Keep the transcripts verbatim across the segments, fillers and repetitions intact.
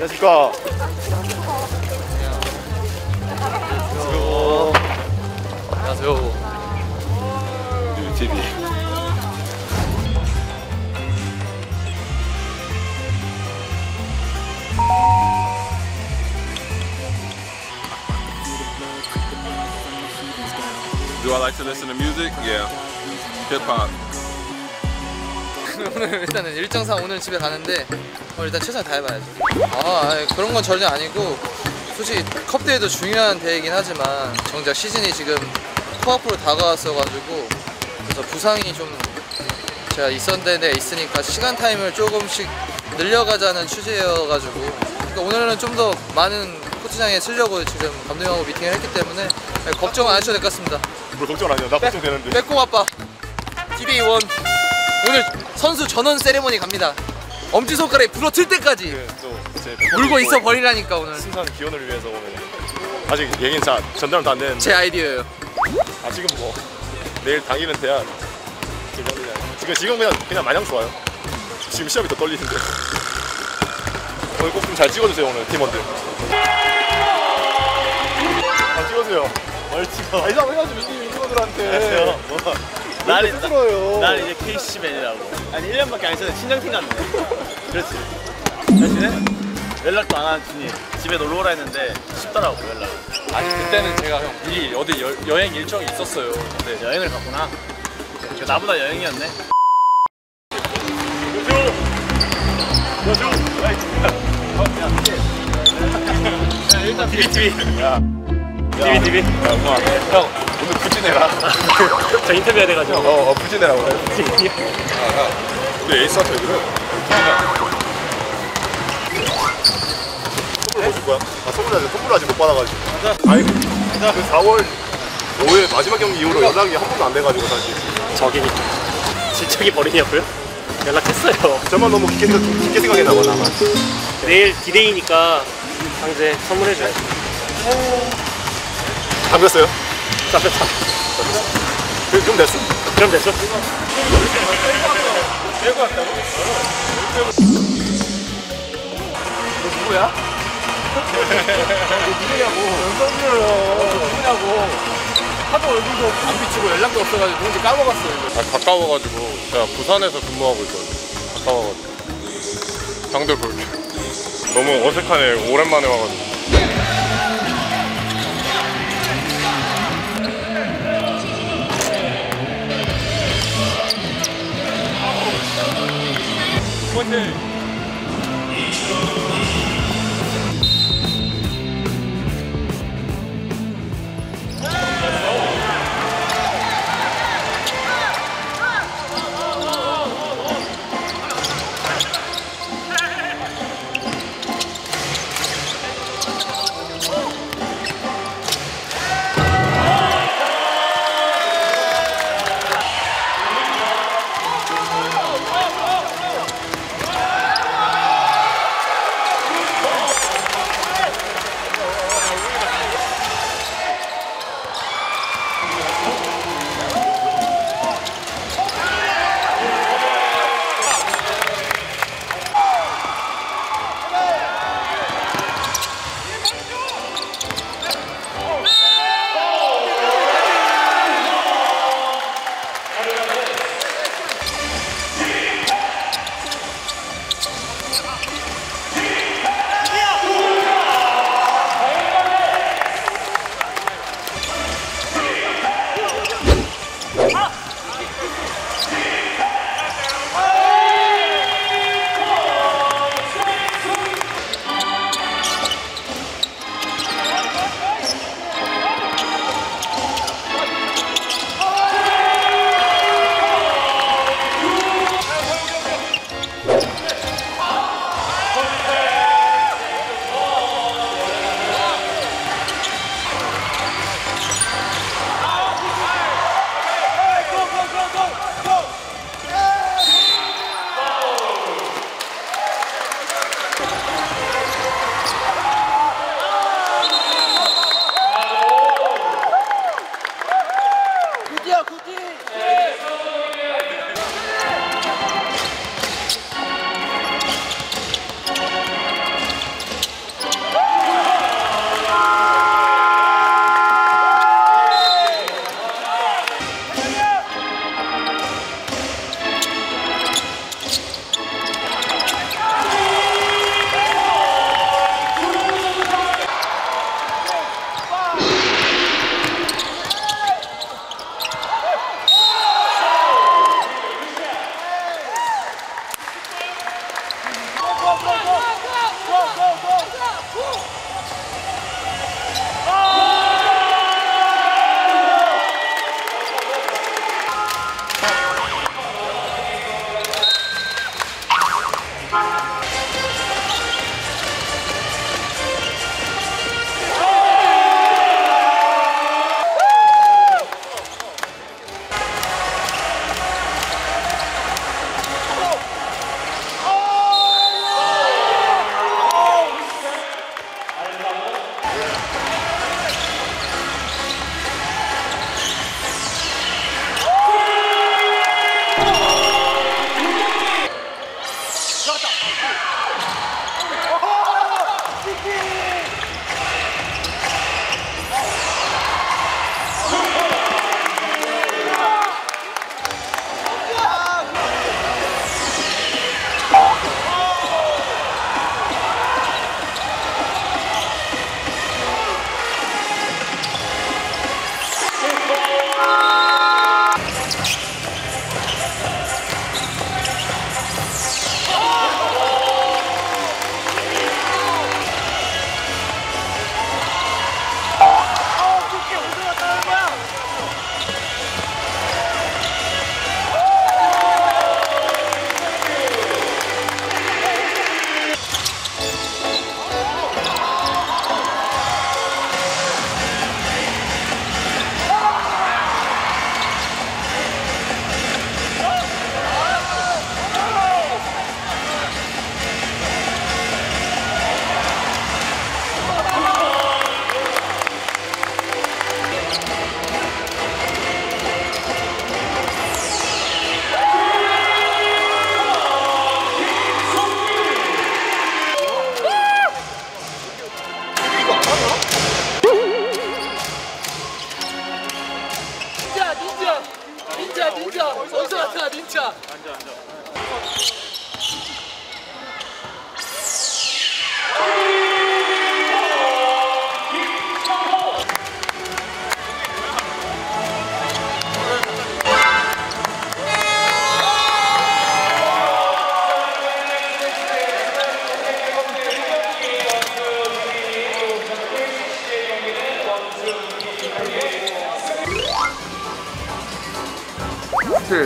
Let's go. 안녕하세요. 안녕하세요. 유티비. Do I like to listen to music? Yeah. Hip hop. 오늘 일단은 일정상 오늘 집에 가는데 오늘 일단 최선을 다해봐야죠. 아 아니, 그런 건 전혀 아니고 솔직히 컵 대회도 중요한 대회이긴 하지만 정작 시즌이 지금 코앞으로 다가왔어가지고 그래서 부상이 좀 제가 있었는데 있으니까 시간 타임을 조금씩 늘려가자는 취지여가지고 그러니까 오늘은 좀 더 많은 코치장에 쓰려고 지금 감독님하고 미팅을 했기 때문에 걱정 안 하셔도 될 것 같습니다. 뭘 걱정 안 해요? 나 걱정되는데. 빼꼼 아빠 디데이 원 오늘 선수 전원 세레모니 갑니다. 엄지손가락에 불어틀 때까지 네, 물고 있어 버리라니까. 오늘 승산 기원을 위해서 오늘 아직 얘기는 다 전달은 다 안 되는데 제 아이디어예요. 아 지금 뭐 내일 당일은 돼야 지금 지금 그냥 그냥 마냥 좋아요. 지금 시합이 더 떨리는데 오늘 꼭 좀 잘 찍어주세요. 오늘 팀원들 아 찍어주세요. 뭘 찍어? 아 이상 해가지고 팀원들한테 난 이제 케이씨맨이라고. 아니 일 년밖에 안 있었는데 친정팀 갔네. 그렇지. 사실은 연락도 안 하는 주님 집에 놀러오라 했는데 쉽더라고 연락. 아니 그때는 제가 형 미리 어디 여, 여행 일정이 있었어요. 근데 여행을 갔구나. 나보다 여행이었네. 일단 디비티비 디비티비 형 오늘 부진해라. 저 인터뷰해야 돼가지고. 어, 어 부진해라고. 아, 야. 우리 에이스한테 왜 그래? 선물 뭐 줄 거야? 아, 선물 아직, 선물 아직 못 받아가지고. 맞아. 아니, 맞아. 그 사월 오일 마지막 경기 이후로 연락이 한 번도 안 돼가지고 사실. 저기니까. 진척이 버린이었고요? 연락했어요. 저만 너무 깊게, 깊게 생각이 나거나. 내일 디데이니까 강제 선물해줘야지. 안 그랬어요? 잡혔다. 그럼 됐어? 그럼 됐어? 빼고 왔다고? 너 누구야? 너 누구냐고? 연상이에요. 누구냐고? 하도 얼굴도 안 비치고 연락도 없어가지고 누군지 까먹었어. 아, 가까워가지고 제가 부산에서 근무하고 있거든요. 가까워가지고 장들 볼게. 너무 어색하네. 오랜만에 와가지고. 원주 아,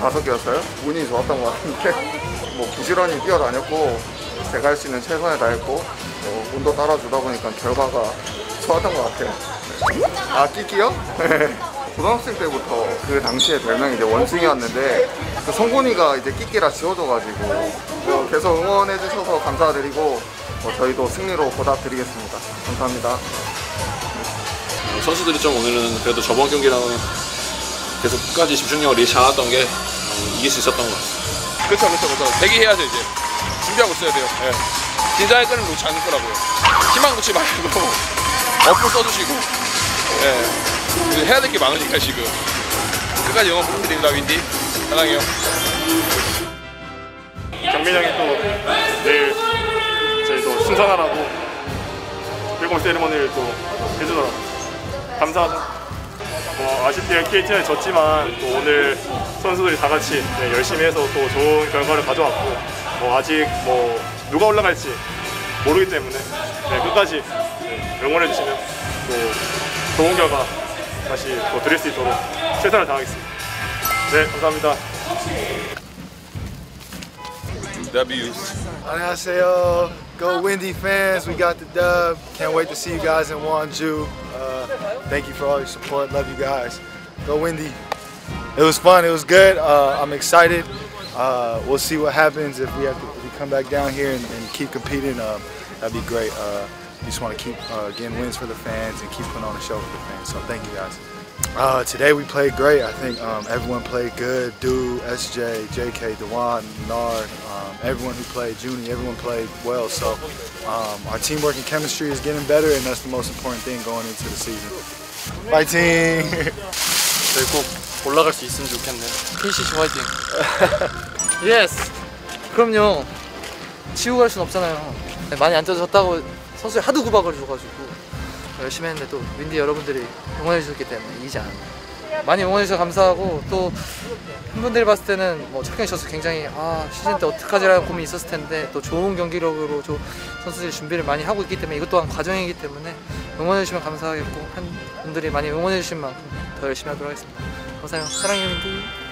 다섯 개였어요? 운이 좋았던 것 같은데 뭐 부지런히 뛰어다녔고 제가 할 수 있는 최선을 다했고 뭐 운도 따라주다 보니까 결과가 좋았던 것 같아요. 아, 끼끼요? 고등학생 때부터 그 당시에 별명이 이제 원숭이였는데 그 성곤이가 이제 끼끼라 지어줘가지고 계속 응원해주셔서 감사드리고 뭐 저희도 승리로 보답드리겠습니다. 감사합니다. 선수들이 좀 오늘은 그래도 저번 경기랑은 계속 끝까지 집중력을 잃지 않았던 게 이길 수 있었던 것 같습니다. 그렇죠, 그렇죠, 그렇죠. 대기해야죠, 이제. 준비하고 있어야 돼요. 네. 긴장의 끈을 놓지 않을 거라고요. 힘만 놓지 말고, 어플 써주시고, 네. 해야 될 게 많으니까, 지금. 끝까지 영업 부탁드립니다, 윈디. 사랑해요. 경민이 형이 또 내일 저희 또 순산하라고 일곱 세리머니를 또 해주더라고요. 감사하죠. 뭐 아쉽게 케이티는 졌지만 또 오늘 선수들이 다 같이 네, 열심히 해서 또 좋은 결과를 가져왔고 뭐 아직 뭐 누가 올라갈지 모르기 때문에 네, 끝까지 네, 응원해 주시면 또 좋은 결과 다시 또 드릴 수 있도록 최선을 다하겠습니다. 네, 감사합니다. W. 안녕하세요. Go Windy fans. We got the dub. Can't wait to see you guys in Wonju. Thank you for all your support. Love you guys. Go Windy. It was fun. It was good. Uh, I'm excited. Uh, we'll see what happens if we have to if we come back down here and, and keep competing. Um, that'd be great. Uh, we just want to keep uh, getting wins for the fans and keep putting on a show for the fans. So thank you guys. Uh, today we played great. I think um, everyone played good. Du, S J, J K, Dewan, Nard, um, everyone who played, Junie, everyone played well. So um, our teamwork and chemistry is getting better, and that's the most important thing going into the season. Fighting! 저희 꼭 올라갈 수 있으면 좋겠네요. 케이씨씨 화이팅! 예스! 그럼요. 치우고 갈 순 없잖아요. 많이 안 젖었다고 선수에 하도 구박을 줘가지고 열심히 했는데 또 윈디 여러분들이 응원해 주셨기 때문에 이기지 않았나요? 많이 응원해주셔서 감사하고, 또 팬분들이 봤을 때는 뭐 착용해 주셔서 굉장히 아 시즌 때 어떡하지라는 고민이 있었을 텐데, 또 좋은 경기력으로 저 선수들이 준비를 많이 하고 있기 때문에 이것 또한 과정이기 때문에 응원해주시면 감사하겠고, 팬분들이 많이 응원해주신 만큼 더 열심히 하도록 하겠습니다. 감사합니다. 사랑해요, 윈디.